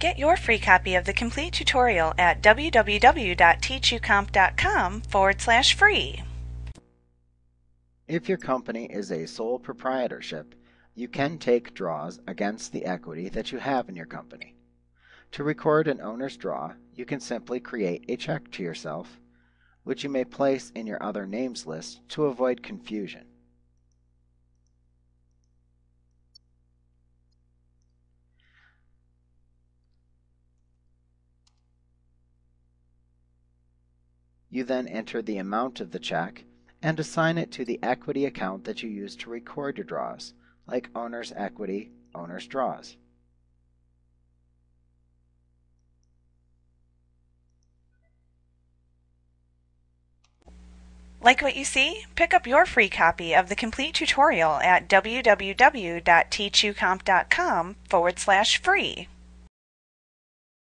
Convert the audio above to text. Get your free copy of the complete tutorial at www.teachucomp.com/free. If your company is a sole proprietorship, you can take draws against the equity that you have in your company. To record an owner's draw, you can simply create a check to yourself, which you may place in your other names list to avoid confusion. You then enter the amount of the check and assign it to the equity account that you use to record your draws, like owner's equity, owner's draws. Like what you see? Pick up your free copy of the complete tutorial at www.teachucomp.com/free.